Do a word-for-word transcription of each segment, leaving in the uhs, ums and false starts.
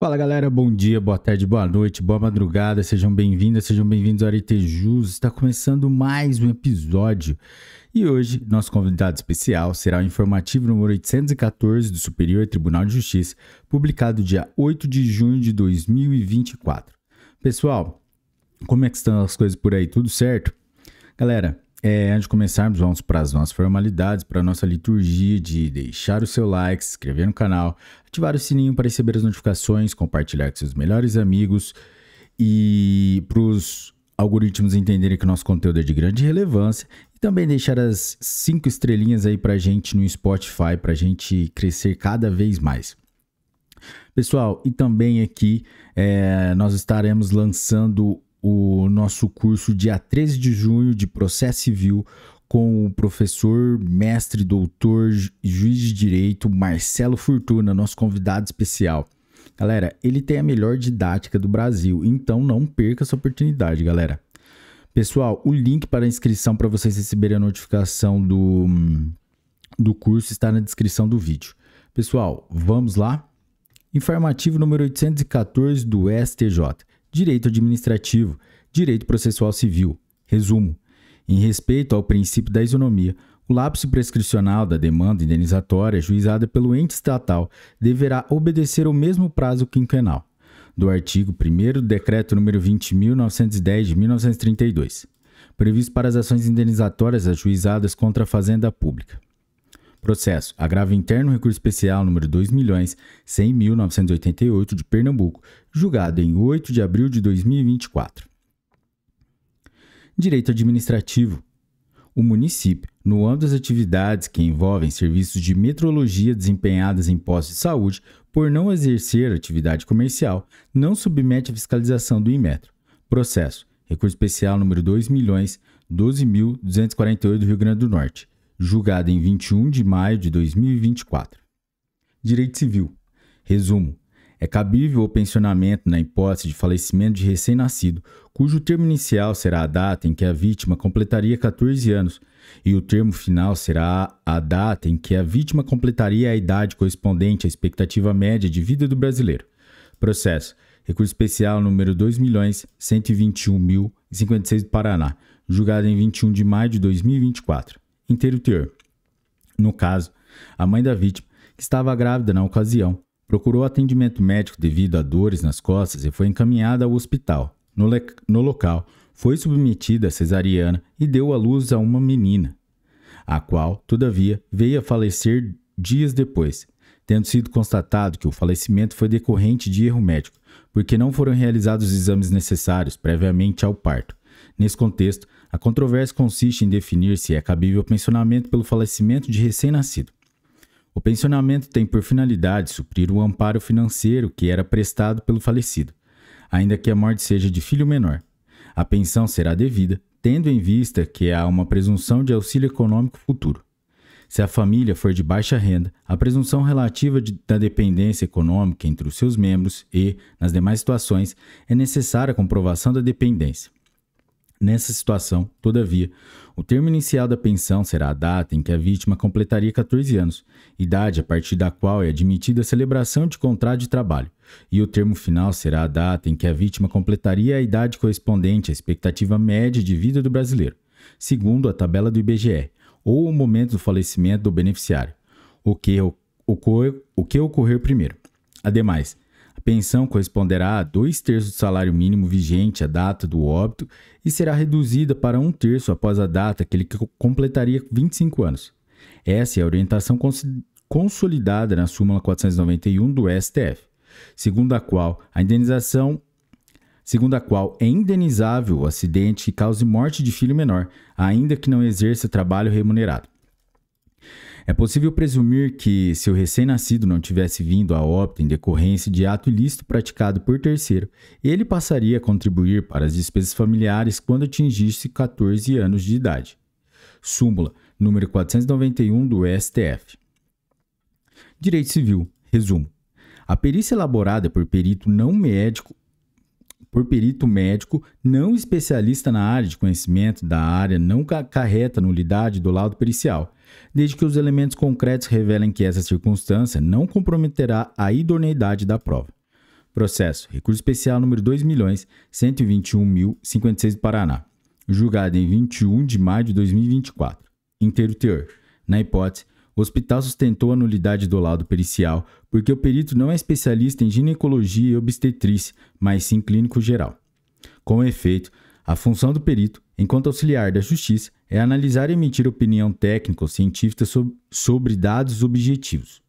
Fala galera, bom dia, boa tarde, boa noite, boa madrugada, sejam bem-vindas, sejam bem-vindos ao Aretejus. Está começando mais um episódio e hoje nosso convidado especial será o informativo número oitocentos e catorze do Superior Tribunal de Justiça, publicado dia oito de junho de dois mil e vinte e quatro. Pessoal, como é que estão as coisas por aí? Tudo certo? Galera, é, antes de começarmos, vamos para as nossas formalidades, para a nossa liturgia de deixar o seu like, se inscrever no canal, ativar o sininho para receber as notificações, compartilhar com seus melhores amigos e para os algoritmos entenderem que o nosso conteúdo é de grande relevância e também deixar as cinco estrelinhas aí para a gente no Spotify, para a gente crescer cada vez mais. Pessoal, e também aqui é, nós estaremos lançando o nosso curso dia treze de junho de Processo Civil com o professor, mestre, doutor, juiz de direito Marcelo Fortuna, nosso convidado especial. Galera, ele tem a melhor didática do Brasil, então não perca essa oportunidade, galera. Pessoal, o link para a inscrição para vocês receberem a notificação do, do curso está na descrição do vídeo. Pessoal, vamos lá? Informativo número oitocentos e catorze do S T J. Direito administrativo, direito processual civil. Resumo. Em respeito ao princípio da isonomia, o lapso prescricional da demanda indenizatória juizada pelo ente estatal deverá obedecer ao mesmo prazo quinquenal do artigo primeiro do Decreto número vinte mil novecentos e dez de mil novecentos e trinta e dois, previsto para as ações indenizatórias ajuizadas contra a Fazenda Pública. Processo agravo interno recurso especial número dois milhões cem mil novecentos e oitenta e oito de Pernambuco, julgado em oito de abril de dois mil e vinte e quatro. Direito administrativo. O município, no âmbito das atividades que envolvem serviços de metrologia desempenhadas em postos de saúde, por não exercer atividade comercial, não submete à fiscalização do Inmetro. Processo recurso especial número dois milhões doze mil duzentos e quarenta e oito do Rio Grande do Norte, julgado em vinte e um de maio de dois mil e vinte e quatro. Direito civil. Resumo. É cabível o pensionamento na hipótese de falecimento de recém-nascido, cujo termo inicial será a data em que a vítima completaria quatorze anos e o termo final será a data em que a vítima completaria a idade correspondente à expectativa média de vida do brasileiro. Processo recurso especial número dois milhões cento e vinte e um mil e cinquenta e seis do Paraná, julgado em vinte e um de maio de dois mil e vinte e quatro. Interrutor. No caso, a mãe da vítima, que estava grávida na ocasião, procurou atendimento médico devido a dores nas costas e foi encaminhada ao hospital. No, le... no local, foi submetida a cesariana e deu à luz a uma menina, a qual, todavia, veio a falecer dias depois, tendo sido constatado que o falecimento foi decorrente de erro médico, porque não foram realizados os exames necessários previamente ao parto. Nesse contexto, a controvérsia consiste em definir se é cabível o pensionamento pelo falecimento de recém-nascido. O pensionamento tem por finalidade suprir o amparo financeiro que era prestado pelo falecido, ainda que a morte seja de filho menor. A pensão será devida, tendo em vista que há uma presunção de auxílio econômico futuro. Se a família for de baixa renda, a presunção relativa de, da dependência econômica entre os seus membros e, nas demais situações, é necessária a comprovação da dependência. Nessa situação, todavia, o termo inicial da pensão será a data em que a vítima completaria quatorze anos, idade a partir da qual é admitida a celebração de contrato de trabalho, e o termo final será a data em que a vítima completaria a idade correspondente à expectativa média de vida do brasileiro, segundo a tabela do I B G E, ou o momento do falecimento do beneficiário, o que, ocorre, o que ocorrer primeiro. Ademais, a pensão corresponderá a dois terços do salário mínimo vigente à data do óbito e será reduzida para um terço após a data que ele completaria vinte e cinco anos. Essa é a orientação consolidada na Súmula quatrocentos e noventa e um do S T F, segundo a qual a indenização, segundo a qual é indenizável o acidente que cause morte de filho menor, ainda que não exerça trabalho remunerado. É possível presumir que, se o recém-nascido não tivesse vindo a óbito em decorrência de ato ilícito praticado por terceiro, ele passaria a contribuir para as despesas familiares quando atingisse quatorze anos de idade. Súmula número quatrocentos e noventa e um do S T F. Direito civil. Resumo. A perícia elaborada por perito não médico Por perito médico não especialista na área de conhecimento da área não acarreta nulidade do laudo pericial, desde que os elementos concretos revelem que essa circunstância não comprometerá a idoneidade da prova. Processo, recurso especial número dois milhões cento e vinte e um mil e cinquenta e seis do Paraná, julgado em vinte e um de maio de dois mil e vinte e quatro. Inteiro teor. Na hipótese, o hospital sustentou a nulidade do laudo pericial porque o perito não é especialista em ginecologia e obstetrícia, mas sim clínico geral. Com efeito, a função do perito, enquanto auxiliar da justiça, é analisar e emitir opinião técnica ou científica sobre dados objetivos.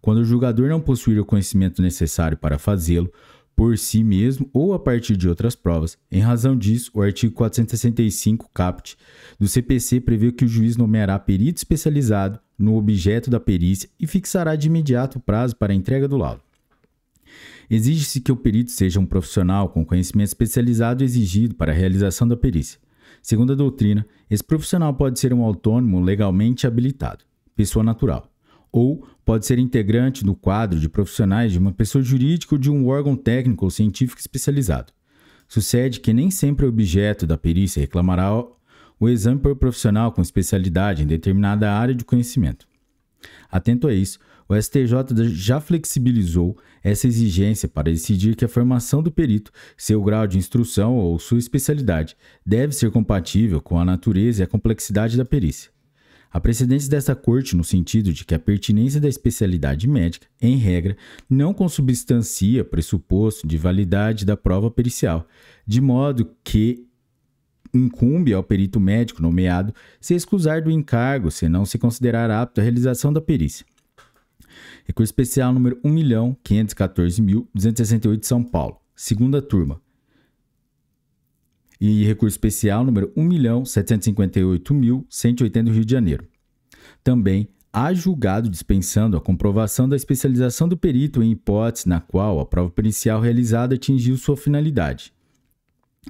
Quando o julgador não possuir o conhecimento necessário para fazê-lo, por si mesmo ou a partir de outras provas. Em razão disso, o artigo quatrocentos e sessenta e cinco, caput, do C P C prevê que o juiz nomeará perito especializado no objeto da perícia e fixará de imediato o prazo para a entrega do laudo. Exige-se que o perito seja um profissional com conhecimento especializado exigido para a realização da perícia. Segundo a doutrina, esse profissional pode ser um autônomo legalmente habilitado, pessoa natural, ou pode ser integrante do quadro de profissionais de uma pessoa jurídica ou de um órgão técnico ou científico especializado. Sucede que nem sempre o objeto da perícia reclamará o exame por profissional com especialidade em determinada área de conhecimento. Atento a isso, o S T J já flexibilizou essa exigência para decidir que a formação do perito, seu grau de instrução ou sua especialidade, deve ser compatível com a natureza e a complexidade da perícia. Há precedentes dessa corte no sentido de que a pertinência da especialidade médica, em regra, não consubstancia pressuposto de validade da prova pericial, de modo que incumbe ao perito médico nomeado se excusar do encargo se não se considerar apto à realização da perícia. Recurso especial número um milhão quinhentos e quatorze mil duzentos e sessenta e oito de São Paulo, segunda turma. E recurso especial número um milhão setecentos e cinquenta e oito mil cento e oitenta do Rio de Janeiro. Também há julgado dispensando a comprovação da especialização do perito em hipótese na qual a prova pericial realizada atingiu sua finalidade.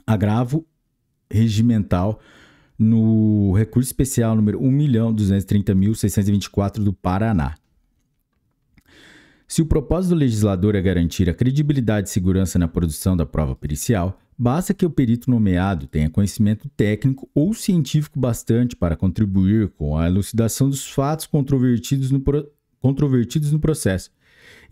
Agravo regimental no recurso especial número um milhão duzentos e trinta mil seiscentos e vinte e quatro do Paraná. Se o propósito do legislador é garantir a credibilidade e segurança na produção da prova pericial, basta que o perito nomeado tenha conhecimento técnico ou científico bastante para contribuir com a elucidação dos fatos controvertidos no, pro... controvertidos no processo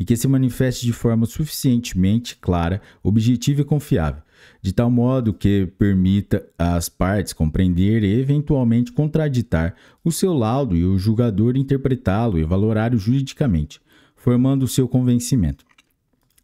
e que se manifeste de forma suficientemente clara, objetiva e confiável, de tal modo que permita às partes compreender e eventualmente contraditar o seu laudo e o julgador interpretá-lo e valorar-o juridicamente, formando o seu convencimento.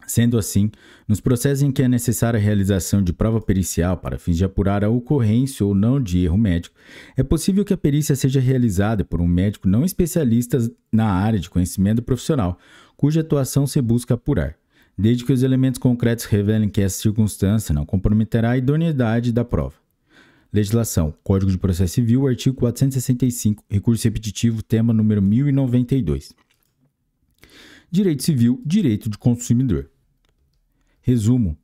Sendo assim, nos processos em que é necessária a realização de prova pericial para fins de apurar a ocorrência ou não de erro médico, é possível que a perícia seja realizada por um médico não especialista na área de conhecimento profissional, cuja atuação se busca apurar, desde que os elementos concretos revelem que essa circunstância não comprometerá a idoneidade da prova. Legislação, Código de Processo Civil, artigo quatrocentos e sessenta e cinco, recurso repetitivo, tema número mil e noventa e dois. Direito Civil, Direito de Consumidor. Resumo: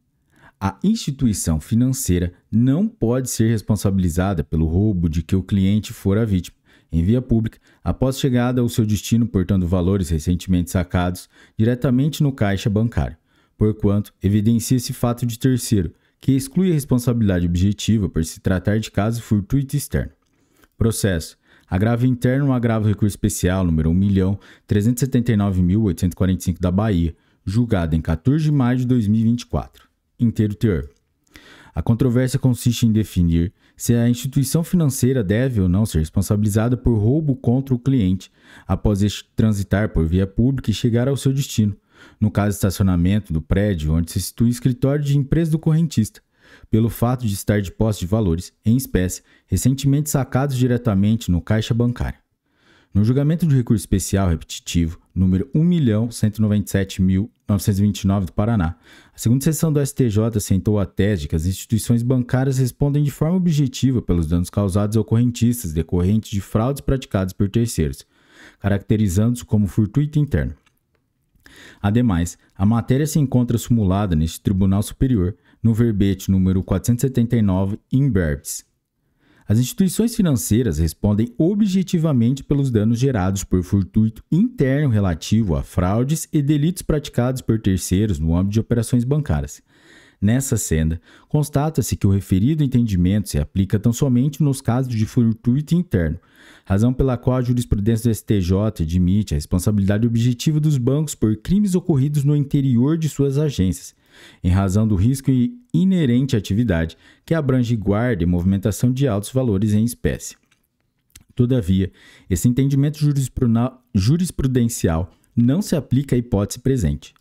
a instituição financeira não pode ser responsabilizada pelo roubo de que o cliente for a vítima, em via pública, após chegada ao seu destino portando valores recentemente sacados diretamente no caixa bancário, porquanto evidencia-se fato de terceiro, que exclui a responsabilidade objetiva por se tratar de caso fortuito externo. Processo. Agravo interno, agravo recurso especial número um milhão trezentos e setenta e nove mil oitocentos e quarenta e cinco da Bahia, julgado em quatorze de maio de dois mil e vinte e quatro. Inteiro teor. A controvérsia consiste em definir se a instituição financeira deve ou não ser responsabilizada por roubo contra o cliente, após este transitar por via pública e chegar ao seu destino, no caso estacionamento do prédio onde se situa o escritório de empresa do correntista, pelo fato de estar de posse de valores, em espécie, recentemente sacados diretamente no caixa bancário. No julgamento do recurso especial repetitivo, número um milhão cento e noventa e sete mil novecentos e vinte e nove do Paraná, a segunda seção do S T J assentou a tese de que as instituições bancárias respondem de forma objetiva pelos danos causados ao correntistas decorrentes de fraudes praticadas por terceiros, caracterizando-os como fortuito interno. Ademais, a matéria se encontra sumulada neste Tribunal Superior, no verbete número quatrocentos e setenta e nove, in verbis. As instituições financeiras respondem objetivamente pelos danos gerados por fortuito interno relativo a fraudes e delitos praticados por terceiros no âmbito de operações bancárias. Nessa senda, constata-se que o referido entendimento se aplica tão somente nos casos de furto interno, razão pela qual a jurisprudência do S T J admite a responsabilidade objetiva dos bancos por crimes ocorridos no interior de suas agências, em razão do risco inerente à atividade, que abrange guarda e movimentação de altos valores em espécie. Todavia, esse entendimento jurisprudencial não se aplica à hipótese presente,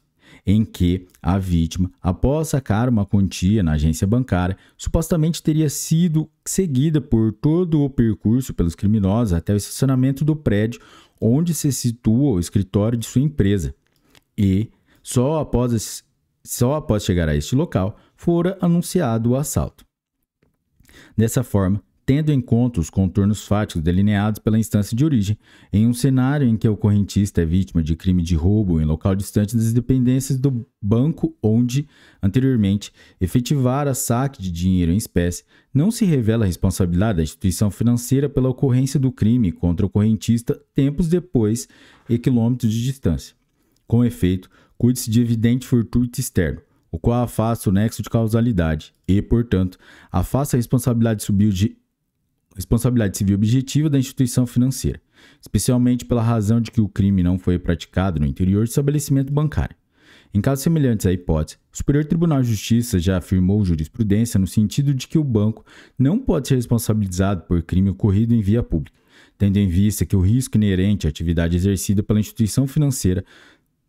em que a vítima, após sacar uma quantia na agência bancária, supostamente teria sido seguida por todo o percurso pelos criminosos até o estacionamento do prédio onde se situa o escritório de sua empresa e, só após, só após chegar a este local, fora anunciado o assalto. Dessa forma, tendo em conta os contornos fáticos delineados pela instância de origem, em um cenário em que o correntista é vítima de crime de roubo em local distante das dependências do banco onde, anteriormente, efetivara saque de dinheiro em espécie, não se revela a responsabilidade da instituição financeira pela ocorrência do crime contra o correntista tempos depois e quilômetros de distância. Com efeito, cuide-se de evidente fortuito externo, o qual afasta o nexo de causalidade e, portanto, afasta a responsabilidade subjetivo Responsabilidade civil objetiva da instituição financeira, especialmente pela razão de que o crime não foi praticado no interior do estabelecimento bancário. Em casos semelhantes à hipótese, o Superior Tribunal de Justiça já afirmou jurisprudência no sentido de que o banco não pode ser responsabilizado por crime ocorrido em via pública, tendo em vista que o risco inerente à atividade exercida pela instituição financeira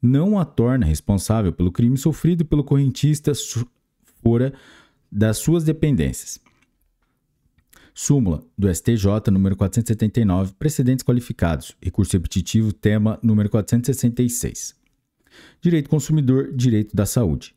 não a torna responsável pelo crime sofrido pelo correntista fora das suas dependências. Súmula do S T J número quatrocentos e setenta e nove, precedentes qualificados, recurso repetitivo, tema número quatrocentos e sessenta e seis. Direito consumidor, direito da saúde.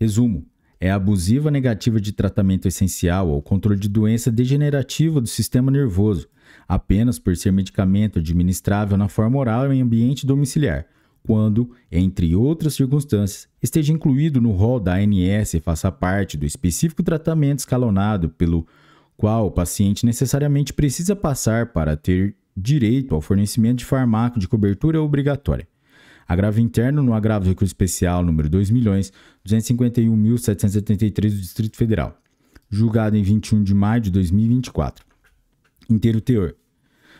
Resumo: é a abusiva negativa de tratamento essencial ao controle de doença degenerativa do sistema nervoso, apenas por ser medicamento administrável na forma oral em ambiente domiciliar, quando, entre outras circunstâncias, esteja incluído no rol da A N S e faça parte do específico tratamento escalonado pelo qual o paciente necessariamente precisa passar para ter direito ao fornecimento de fármaco de cobertura obrigatória. Agravo interno no agravo de recurso especial número dois milhões duzentos e cinquenta e um mil setecentos e setenta e três do Distrito Federal, julgado em vinte e um de maio de dois mil e vinte e quatro. Inteiro teor.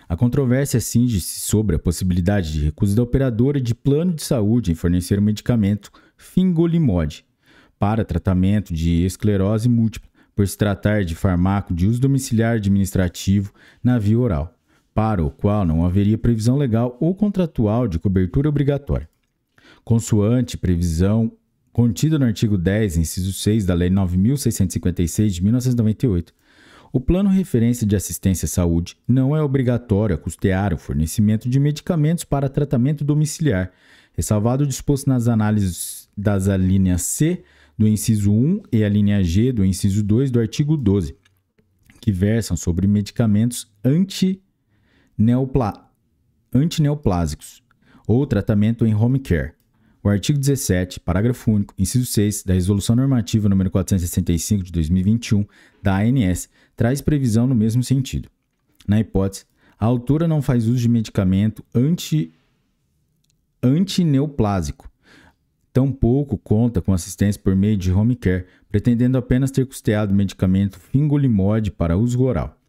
A controvérsia cinge-se sobre a possibilidade de recusa da operadora de plano de saúde em fornecer o medicamento Fingolimod para tratamento de esclerose múltipla, por se tratar de fármaco de uso domiciliar administrativo na via oral, para o qual não haveria previsão legal ou contratual de cobertura obrigatória, consoante previsão contida no artigo dez, inciso seis da Lei nove mil seiscentos e cinquenta e seis, de mil novecentos e noventa e oito. O plano referência de assistência à saúde não é obrigatório a custear o fornecimento de medicamentos para tratamento domiciliar, ressalvado o disposto nas análises das alíneas C do inciso um e a linha G do inciso dois do artigo doze, que versam sobre medicamentos antineopla... antineoplásicos ou tratamento em home care. O artigo dezessete, parágrafo único, inciso seis, da Resolução Normativa nº quatrocentos e sessenta e cinco de dois mil e vinte e um, da A N S, traz previsão no mesmo sentido. Na hipótese, a autora não faz uso de medicamento anti... antineoplásico, tampouco conta com assistência por meio de home care, pretendendo apenas ter custeado o medicamento Fingolimod para uso oral.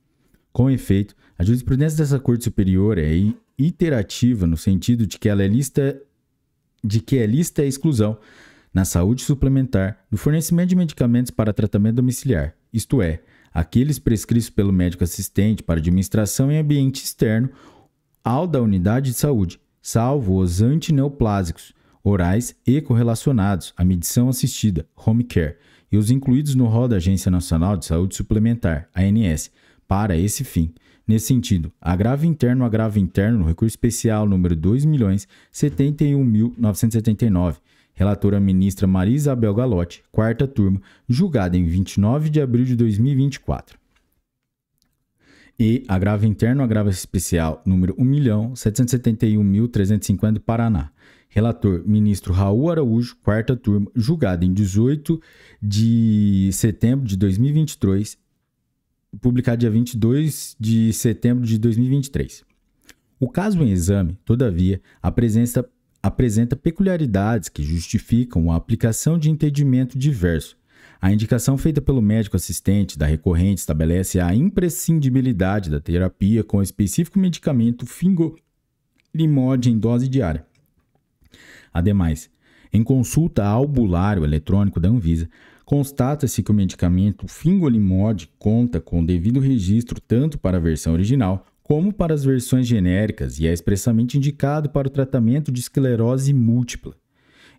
Com efeito, a jurisprudência dessa Corte Superior é iterativa no sentido de que ela é lista de que é lista a exclusão, na saúde suplementar, do fornecimento de medicamentos para tratamento domiciliar, isto é, aqueles prescritos pelo médico assistente para administração em ambiente externo ao da unidade de saúde, salvo os antineoplásicos, orais e correlacionados à medição assistida, home care, e os incluídos no rol da Agência Nacional de Saúde Suplementar, A N S, para esse fim. Nesse sentido, agravo interno, agravo interno no recurso especial número dois milhões setenta e um mil novecentos e setenta e nove, relatora ministra Maria Isabel Galotti, quarta turma, julgada em vinte e nove de abril de dois mil e vinte e quatro. E agravo interno, agravo especial número um milhão setecentos e setenta e um mil trezentos e cinquenta, Paraná. Relator, ministro Raul Araújo, quarta turma, julgada em dezoito de setembro de dois mil e vinte e três, publicada dia vinte e dois de setembro de dois mil e vinte e três. O caso em exame, todavia, apresenta, apresenta peculiaridades que justificam a aplicação de entendimento diverso, A indicação feita pelo médico assistente da recorrente estabelece a imprescindibilidade da terapia com o específico medicamento Fingolimod em dose diária. Ademais, em consulta ao bulário eletrônico da Anvisa, constata-se que o medicamento Fingolimod conta com o devido registro tanto para a versão original como para as versões genéricas e é expressamente indicado para o tratamento de esclerose múltipla,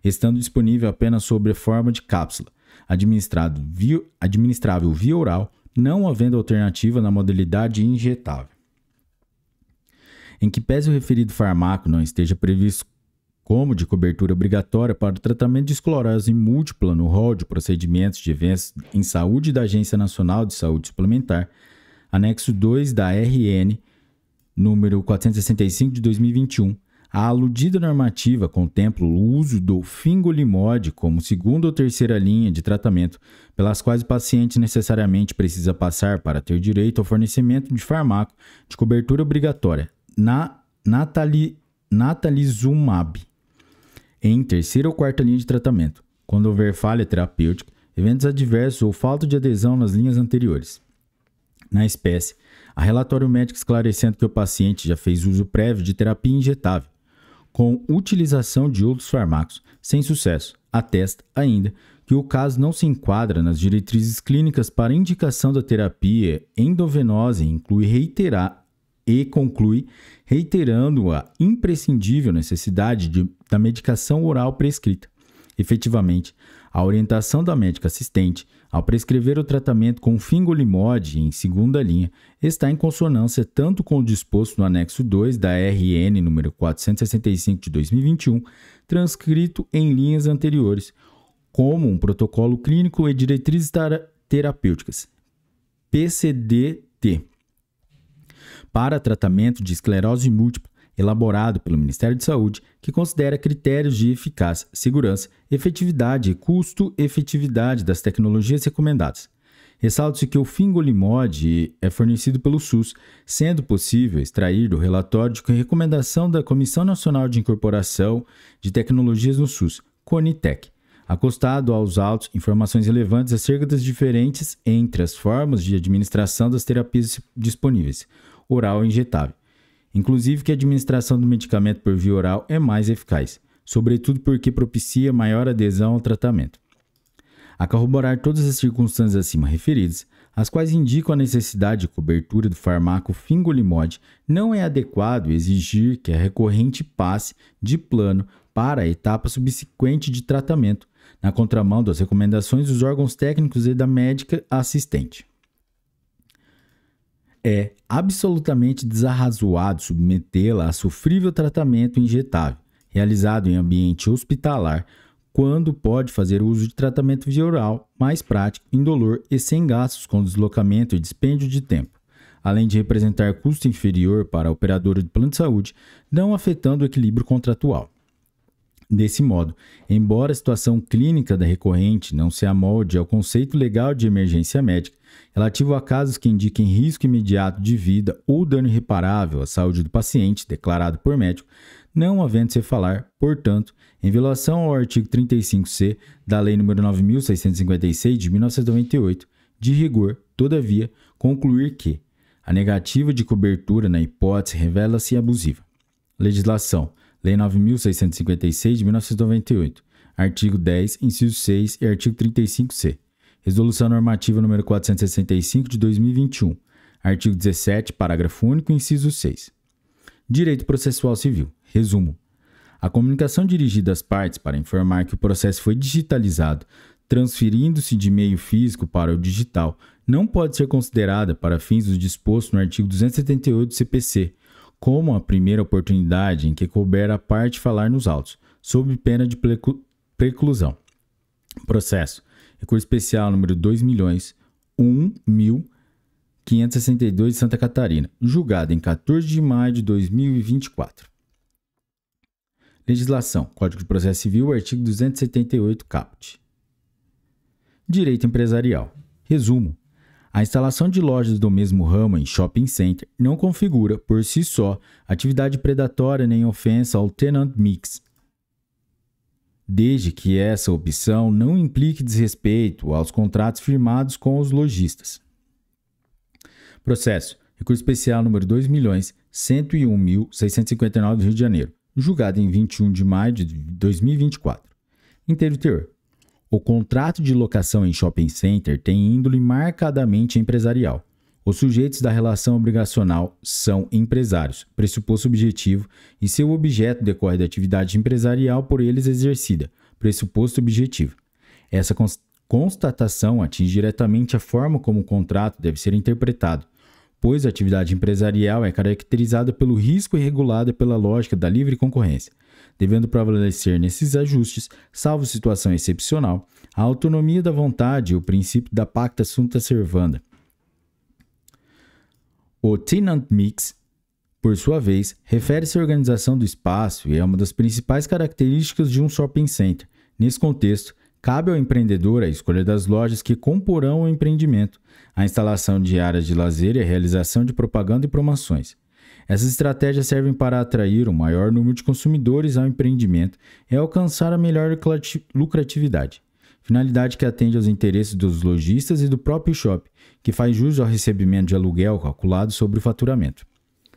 estando disponível apenas sob a forma de cápsula, administrado via, administrável via oral, não havendo alternativa na modalidade injetável. Em que pese o referido fármaco não esteja previsto como de cobertura obrigatória para o tratamento de esclerose múltipla no rol de procedimentos de eventos em saúde da Agência Nacional de Saúde Suplementar, anexo dois da R N, número quatrocentos e sessenta e cinco de dois mil e vinte e um, a aludida normativa contempla o uso do Fingolimod como segunda ou terceira linha de tratamento, pelas quais o paciente necessariamente precisa passar para ter direito ao fornecimento de fármaco de cobertura obrigatória, na natali, natalizumab, em terceira ou quarta linha de tratamento, quando houver falha terapêutica, eventos adversos ou falta de adesão nas linhas anteriores. Na espécie, há relatório médico esclarecendo que o paciente já fez uso prévio de terapia injetável, com utilização de outros fármacos, sem sucesso, atesta, ainda, que o caso não se enquadra nas diretrizes clínicas para indicação da terapia endovenosa e inclui reiterar e conclui reiterando a imprescindível necessidade de, da medicação oral prescrita. Efetivamente, a orientação da médica assistente ao prescrever o tratamento com Fingolimod em segunda linha está em consonância tanto com o disposto no anexo dois da R N número quatrocentos e sessenta e cinco de dois mil e vinte e um, transcrito em linhas anteriores, como um protocolo clínico e diretrizes terapêuticas, P C D T, para tratamento de esclerose múltipla, elaborado pelo Ministério de Saúde, que considera critérios de eficácia, segurança, efetividade e custo-efetividade das tecnologias recomendadas. Ressalta-se que o Fingolimod é fornecido pelo SUS, sendo possível extrair do relatório de recomendação da Comissão Nacional de Incorporação de Tecnologias no SUS, Conitec, acostado aos autos informações relevantes acerca das diferentes entre as formas de administração das terapias disponíveis, oral e injetável, inclusive que a administração do medicamento por via oral é mais eficaz, sobretudo porque propicia maior adesão ao tratamento. A corroborar todas as circunstâncias acima referidas, as quais indicam a necessidade de cobertura do fármaco Fingolimod, não é adequado exigir que a recorrente passe de plano para a etapa subsequente de tratamento, na contramão das recomendações dos órgãos técnicos e da médica assistente. É absolutamente desarrazoado submetê-la a sofrível tratamento injetável, realizado em ambiente hospitalar, quando pode fazer uso de tratamento via oral, mais prático, indolor e sem gastos com deslocamento e dispêndio de tempo, além de representar custo inferior para a operadora de plano de saúde, não afetando o equilíbrio contratual. Desse modo, embora a situação clínica da recorrente não se amolde ao conceito legal de emergência médica, relativo a casos que indiquem risco imediato de vida ou dano irreparável à saúde do paciente declarado por médico, não havendo-se falar, portanto, em violação ao artigo trinta e cinco C da Lei nº nove mil seiscentos e cinquenta e seis de mil novecentos e noventa e oito, de rigor, todavia, concluir que a negativa de cobertura na hipótese revela-se abusiva. Legislação. Lei nove mil seiscentos e cinquenta e seis de mil novecentos e noventa e oito, artigo dez, inciso seis e artigo trinta e cinco C. Resolução normativa número quatrocentos e sessenta e cinco de dois mil e vinte e um, artigo dezessete, parágrafo único, inciso seis. Direito processual civil. Resumo. A comunicação dirigida às partes para informar que o processo foi digitalizado, transferindo-se de meio físico para o digital, não pode ser considerada para fins do disposto no artigo duzentos e setenta e oito do C P C, como a primeira oportunidade em que couber a parte falar nos autos, sob pena de preclusão. Processo. Recurso especial número dois milhões um mil quinhentos e sessenta e dois de Santa Catarina, julgado em quatorze de maio de dois mil e vinte e quatro. Legislação. Código de Processo Civil, artigo duzentos e setenta e oito, caput. Direito empresarial. Resumo. A instalação de lojas do mesmo ramo em shopping center não configura, por si só, atividade predatória nem ofensa ao tenant mix. desde que essa opção não implique desrespeito aos contratos firmados com os lojistas. Processo. Recurso especial número dois milhões cento e um mil seiscentos e cinquenta e nove, Rio de Janeiro. Julgado em vinte e um de maio de dois mil e vinte e quatro. Inteiro teor. O contrato de locação em shopping center tem índole marcadamente empresarial. Os sujeitos da relação obrigacional são empresários, pressuposto objetivo, e seu objeto decorre da atividade empresarial por eles exercida, pressuposto objetivo. Essa constatação atinge diretamente a forma como o contrato deve ser interpretado, pois a atividade empresarial é caracterizada pelo risco e regulada pela lógica da livre concorrência, devendo prevalecer nesses ajustes, salvo situação excepcional, a autonomia da vontade e o princípio da pacta sunt servanda. O tenant mix, por sua vez, refere-se à organização do espaço e é uma das principais características de um shopping center. Nesse contexto, cabe ao empreendedor a escolha das lojas que comporão o empreendimento, a instalação de áreas de lazer e a realização de propaganda e promoções. Essas estratégias servem para atrair o maior número de consumidores ao empreendimento e alcançar a melhor lucratividade, finalidade que atende aos interesses dos lojistas e do próprio shopping, que faz jus ao recebimento de aluguel calculado sobre o faturamento.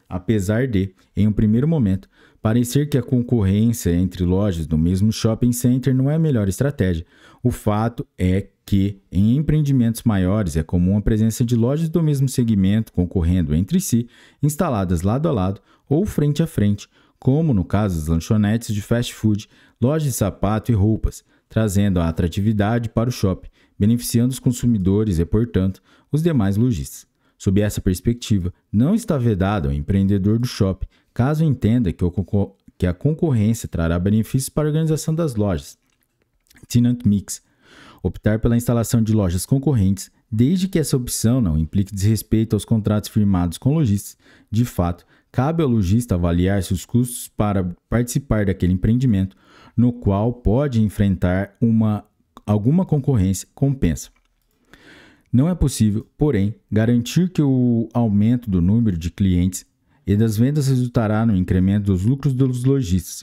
Apesar de, em um primeiro momento, parecer que a concorrência entre lojas do mesmo shopping center não é a melhor estratégia, o fato é que, em empreendimentos maiores, é comum a presença de lojas do mesmo segmento concorrendo entre si, instaladas lado a lado ou frente a frente, como no caso das lanchonetes de fast food, lojas de sapato e roupas, trazendo a atratividade para o shopping, beneficiando os consumidores e, portanto, os demais lojistas. Sob essa perspectiva, não está vedado ao empreendedor do shopping, caso entenda que, o, que a concorrência trará benefícios para a organização das lojas. Tenant mix. Optar pela instalação de lojas concorrentes, desde que essa opção não implique desrespeito aos contratos firmados com lojistas. De fato, cabe ao lojista avaliar seus custos para participar daquele empreendimento, no qual pode enfrentar uma, alguma concorrência compensa. Não é possível, porém, garantir que o aumento do número de clientes e das vendas resultará no incremento dos lucros dos lojistas,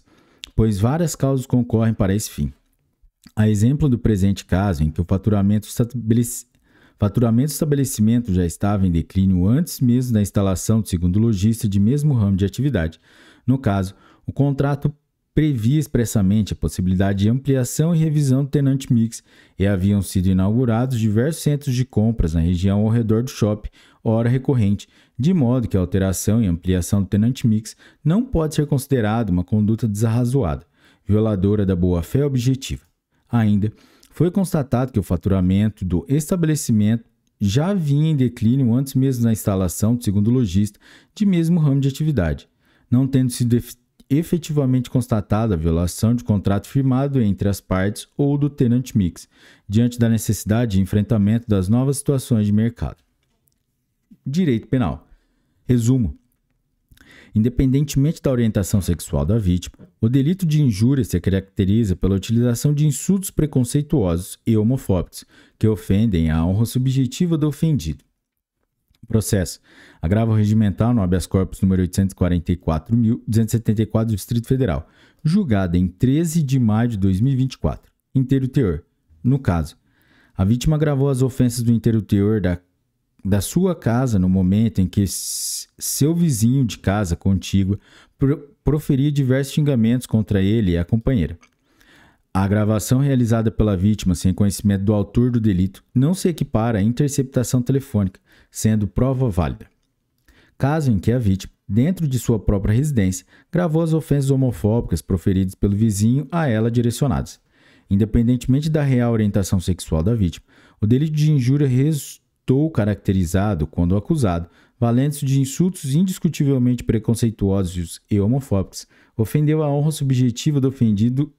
pois várias causas concorrem para esse fim. A exemplo do presente caso, em que o faturamento do estabelecimento já estava em declínio antes mesmo da instalação do segundo lojista de mesmo ramo de atividade. No caso, o contrato previa expressamente a possibilidade de ampliação e revisão do tenant mix e haviam sido inaugurados diversos centros de compras na região ao redor do shopping, hora recorrente, de modo que a alteração e ampliação do tenant mix não pode ser considerada uma conduta desarrazoada, violadora da boa-fé objetiva. Ainda, foi constatado que o faturamento do estabelecimento já vinha em declínio antes mesmo da instalação do segundo lojista de mesmo ramo de atividade, não tendo sido efetivamente constatada a violação de contrato firmado entre as partes ou do tenant mix, diante da necessidade de enfrentamento das novas situações de mercado. Direito penal. Resumo. Independentemente da orientação sexual da vítima, o delito de injúria se caracteriza pela utilização de insultos preconceituosos e homofóbicos, que ofendem a honra subjetiva do ofendido. Processo. Agravo regimental no habeas corpus número oitocentos e quarenta e quatro mil duzentos e setenta e quatro do Distrito Federal, julgado em treze de maio de dois mil e vinte e quatro. Inteiro teor. No caso, a vítima agravou as ofensas do inteiro teor da, da sua casa no momento em que seu vizinho de casa contígua pro, proferia diversos xingamentos contra ele e a companheira. A agravação realizada pela vítima sem conhecimento do autor do delito não se equipara à interceptação telefônica, sendo prova válida. Caso em que a vítima, dentro de sua própria residência, gravou as ofensas homofóbicas proferidas pelo vizinho a ela direcionadas. Independentemente da real orientação sexual da vítima, o delito de injúria resultou caracterizado quando o acusado, valendo-se de insultos indiscutivelmente preconceituosos e homofóbicos, ofendeu a honra subjetiva do ofendido,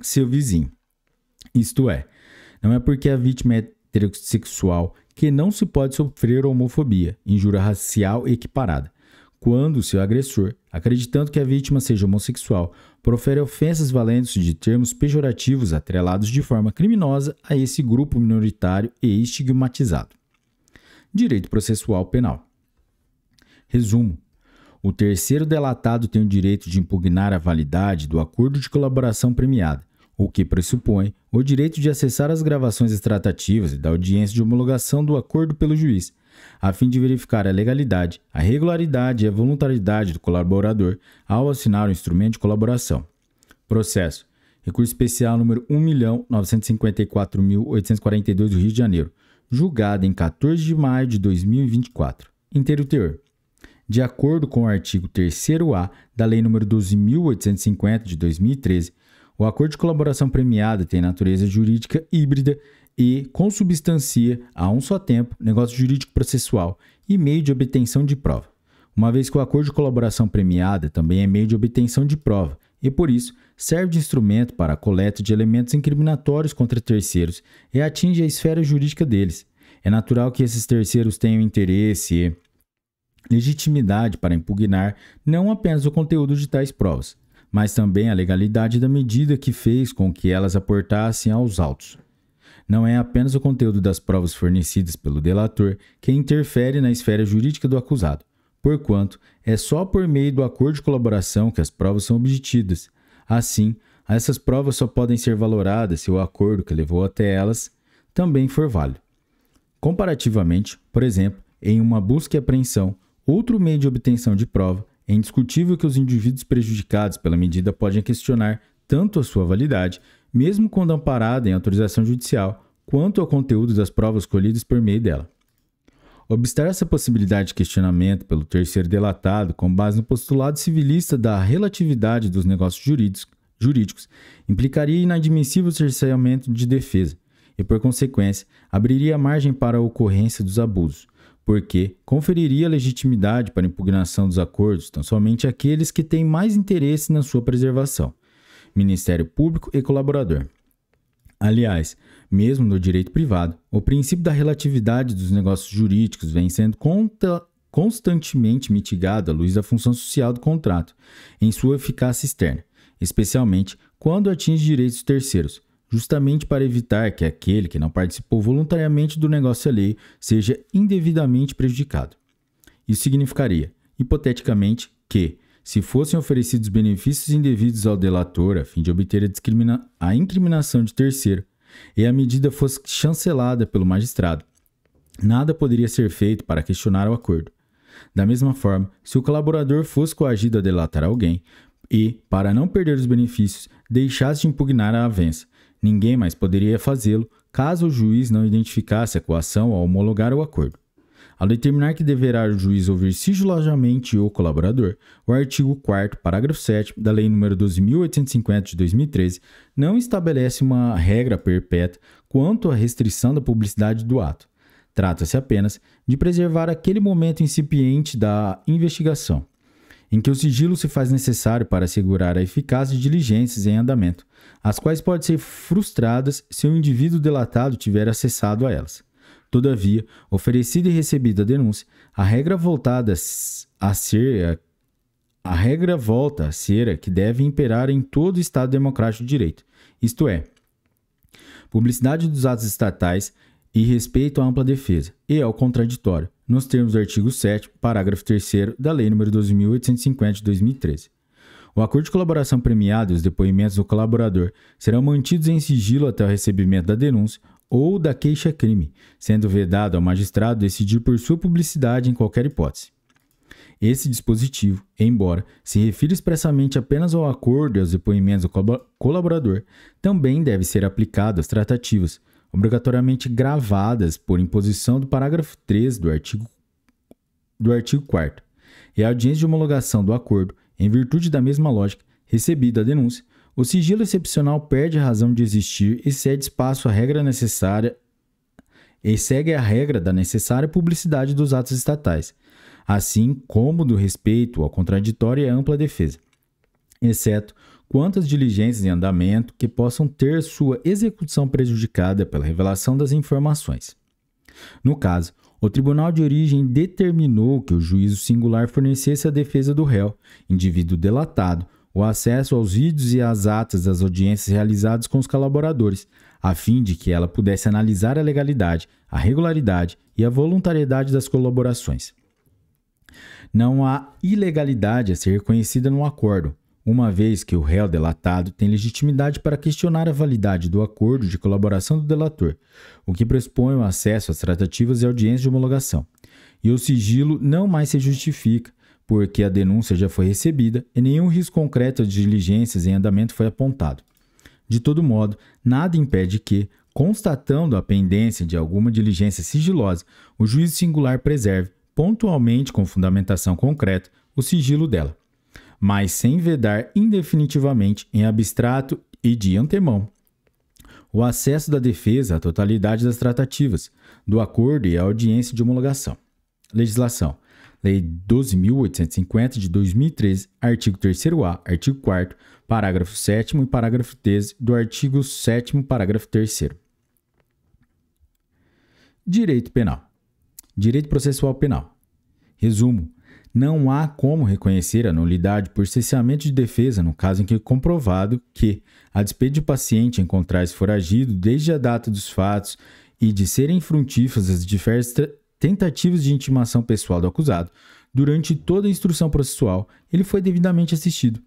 seu vizinho. Isto é, não é porque a vítima é heterossexual que não se pode sofrer homofobia, injúria racial equiparada, quando o seu agressor, acreditando que a vítima seja homossexual, profere ofensas valendo-se de termos pejorativos atrelados de forma criminosa a esse grupo minoritário e estigmatizado. Direito processual penal. Resumo. O terceiro delatado tem o direito de impugnar a validade do acordo de colaboração premiada, o que pressupõe o direito de acessar as gravações extratativas e da audiência de homologação do acordo pelo juiz, a fim de verificar a legalidade, a regularidade e a voluntariedade do colaborador ao assinar o instrumento de colaboração. Processo: recurso especial número um milhão novecentos e cinquenta e quatro mil oitocentos e quarenta e dois do Rio de Janeiro, julgado em quatorze de maio de dois mil e vinte e quatro. Inteiro teor. De acordo com o artigo terceiro A da Lei nº doze mil oitocentos e cinquenta de dois mil e treze, o acordo de colaboração premiada tem natureza jurídica híbrida e consubstancia a um só tempo negócio jurídico processual e meio de obtenção de prova, uma vez que o acordo de colaboração premiada também é meio de obtenção de prova e, por isso, serve de instrumento para a coleta de elementos incriminatórios contra terceiros e atinge a esfera jurídica deles. É natural que esses terceiros tenham interesse e legitimidade para impugnar não apenas o conteúdo de tais provas, mas também a legalidade da medida que fez com que elas aportassem aos autos. Não é apenas o conteúdo das provas fornecidas pelo delator que interfere na esfera jurídica do acusado, porquanto é só por meio do acordo de colaboração que as provas são obtidas. Assim, essas provas só podem ser valoradas se o acordo que levou até elas também for válido. Comparativamente, por exemplo, em uma busca e apreensão, outro meio de obtenção de prova, é indiscutível que os indivíduos prejudicados pela medida podem questionar tanto a sua validade, mesmo quando amparada em autorização judicial, quanto ao conteúdo das provas colhidas por meio dela. Obstar essa possibilidade de questionamento pelo terceiro delatado com base no postulado civilista da relatividade dos negócios jurídicos implicaria inadmissível cerceamento de defesa e, por consequência, abriria margem para a ocorrência dos abusos, porque conferiria legitimidade para impugnação dos acordos tão somente aqueles que têm mais interesse na sua preservação, Ministério Público e colaborador. Aliás, mesmo no direito privado, o princípio da relatividade dos negócios jurídicos vem sendo constantemente mitigado à luz da função social do contrato, em sua eficácia externa, especialmente quando atinge direitos terceiros, justamente para evitar que aquele que não participou voluntariamente do negócio alheio seja indevidamente prejudicado. Isso significaria, hipoteticamente, que, se fossem oferecidos benefícios indevidos ao delator a fim de obter a, discrimina... a incriminação de terceiro e a medida fosse chancelada pelo magistrado, nada poderia ser feito para questionar o acordo. Da mesma forma, se o colaborador fosse coagido a delatar alguém e, para não perder os benefícios, deixasse de impugnar a avença, ninguém mais poderia fazê-lo caso o juiz não identificasse a coação ao homologar o acordo. Ao determinar que deverá o juiz ouvir sigilosamente o colaborador, o artigo quarto, parágrafo sétimo da Lei nº doze mil oitocentos e cinquenta de dois mil e treze não estabelece uma regra perpétua quanto à restrição da publicidade do ato. Trata-se apenas de preservar aquele momento incipiente da investigação, em que o sigilo se faz necessário para assegurar a eficácia de diligências em andamento, as quais podem ser frustradas se o indivíduo delatado tiver acessado a elas. Todavia, oferecida e recebida a denúncia, a regra voltada a ser a, a regra volta a ser a que deve imperar em todo o Estado democrático de direito, isto é, publicidade dos atos estatais e respeito à ampla defesa e ao contraditório, nos termos do artigo sétimo, parágrafo terceiro da Lei nº doze mil oitocentos e cinquenta de dois mil e treze. O acordo de colaboração premiado e os depoimentos do colaborador serão mantidos em sigilo até o recebimento da denúncia ou da queixa-crime, sendo vedado ao magistrado decidir por sua publicidade em qualquer hipótese. Esse dispositivo, embora se refira expressamente apenas ao acordo e aos depoimentos do colaborador, também deve ser aplicado às tratativas, obrigatoriamente gravadas por imposição do parágrafo três do artigo, do artigo quarto, e a audiência de homologação do acordo, em virtude da mesma lógica, recebida a denúncia, o sigilo excepcional perde a razão de existir e cede espaço à regra necessária e segue a regra da necessária publicidade dos atos estatais, assim como do respeito ao contraditório e à ampla defesa, exceto quantas diligências em andamento que possam ter sua execução prejudicada pela revelação das informações. No caso, o tribunal de origem determinou que o juízo singular fornecesse à defesa do réu, indivíduo delatado, o acesso aos vídeos e às atas das audiências realizadas com os colaboradores, a fim de que ela pudesse analisar a legalidade, a regularidade e a voluntariedade das colaborações. Não há ilegalidade a ser reconhecida no acordo, uma vez que o réu delatado tem legitimidade para questionar a validade do acordo de colaboração do delator, o que pressupõe o acesso às tratativas e audiências de homologação, e o sigilo não mais se justifica, porque a denúncia já foi recebida e nenhum risco concreto de diligências em andamento foi apontado. De todo modo, nada impede que, constatando a pendência de alguma diligência sigilosa, o juiz singular preserve, pontualmente com fundamentação concreta, o sigilo dela, mas sem vedar indefinitivamente, em abstrato e de antemão, o acesso da defesa à totalidade das tratativas, do acordo e à audiência de homologação. Legislação. Lei doze mil oitocentos e cinquenta, de dois mil e treze, artigo terceiro A, artigo quarto, parágrafo sétimo e parágrafo treze do artigo sétimo, parágrafo terceiro. Direito penal. Direito processual penal. Resumo. Não há como reconhecer a nulidade por cessamento de defesa no caso em que é comprovado que, a despeito de o paciente encontrar-se foragido desde a data dos fatos e de serem frutíferas as diversas tentativas de intimação pessoal do acusado, durante toda a instrução processual, ele foi devidamente assistido,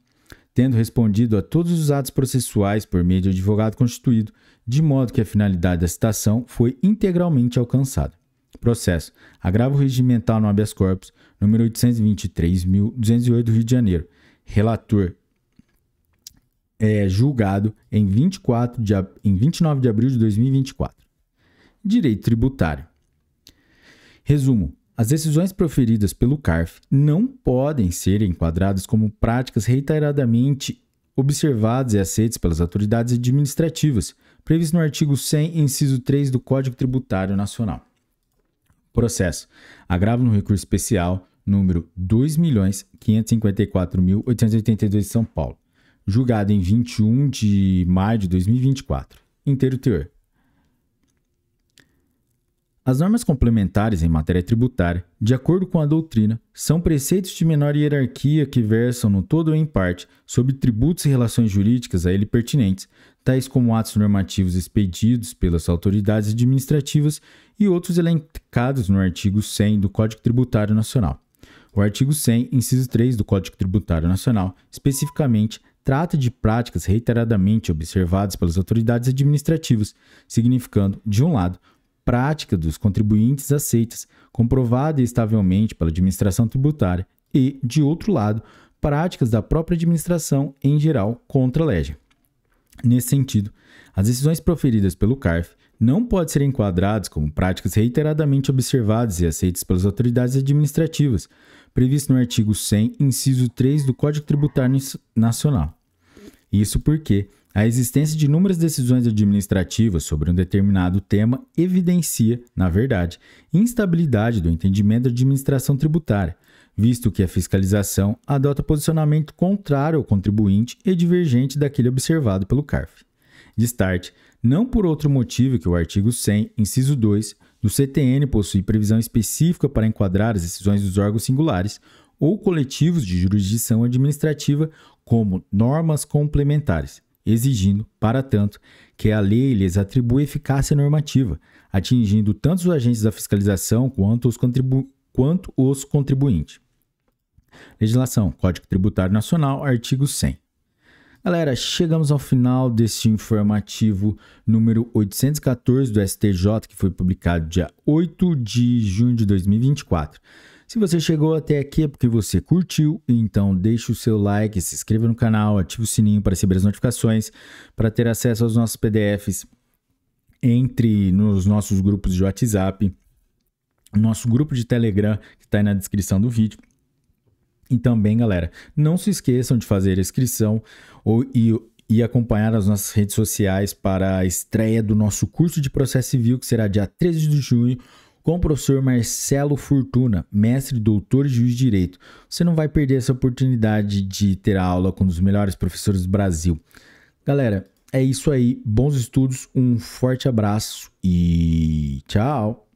tendo respondido a todos os atos processuais por meio de advogado constituído, de modo que a finalidade da citação foi integralmente alcançada. Processo. Agravo regimental no habeas corpus, número oitocentos e vinte e três mil duzentos e oito, Rio de Janeiro. Relator. É, julgado em, vinte e quatro de, em vinte e nove de abril de dois mil e vinte e quatro. Direito tributário. Resumo. As decisões proferidas pelo CARF não podem ser enquadradas como práticas reiteradamente observadas e aceitas pelas autoridades administrativas, previsto no artigo cem, inciso três do Código Tributário Nacional. Processo. Agravo no recurso especial número dois milhões quinhentos e cinquenta e quatro mil oitocentos e oitenta e dois de São Paulo, julgado em vinte e um de maio de dois mil e vinte e quatro. Inteiro teor. As normas complementares em matéria tributária, de acordo com a doutrina, são preceitos de menor hierarquia que versam no todo ou em parte sobre tributos e relações jurídicas a ele pertinentes, tais como atos normativos expedidos pelas autoridades administrativas e outros elencados no artigo cem do Código Tributário Nacional. O artigo cem, inciso três do Código Tributário Nacional, especificamente, trata de práticas reiteradamente observadas pelas autoridades administrativas, significando, de um lado, prática dos contribuintes aceitas, comprovada estavelmente pela administração tributária e, de outro lado, práticas da própria administração em geral contra a lege. Nesse sentido, as decisões proferidas pelo CARF não podem ser enquadradas como práticas reiteradamente observadas e aceitas pelas autoridades administrativas, previsto no artigo cem, inciso três do Código Tributário Nacional. Isso porque a existência de inúmeras decisões administrativas sobre um determinado tema evidencia, na verdade, instabilidade do entendimento da administração tributária, visto que a fiscalização adota posicionamento contrário ao contribuinte e divergente daquele observado pelo CARF. Destarte, não por outro motivo que o artigo cem, inciso dois, do C T N possui previsão específica para enquadrar as decisões dos órgãos singulares ou coletivos de jurisdição administrativa como normas complementares, exigindo, para tanto, que a lei lhes atribua eficácia normativa, atingindo tanto os agentes da fiscalização quanto os, contribu quanto os contribuintes. Legislação, Código Tributário Nacional, artigo cem. Galera, chegamos ao final deste informativo número oitocentos e catorze do S T J, que foi publicado dia oito de junho de dois mil e vinte e quatro. Se você chegou até aqui é porque você curtiu, então deixe o seu like, se inscreva no canal, ative o sininho para receber as notificações, para ter acesso aos nossos P D Fs, entre nos nossos grupos de WhatsApp, nosso grupo de Telegram, que está aí na descrição do vídeo. E também, galera, não se esqueçam de fazer a inscrição ou, e, e acompanhar as nossas redes sociais para a estreia do nosso curso de processo civil, que será dia treze de junho, com o professor Marcelo Fortuna, mestre, doutor e juiz de direito. Você não vai perder essa oportunidade de ter a aula com um dos melhores professores do Brasil. Galera, é isso aí. Bons estudos, um forte abraço e tchau!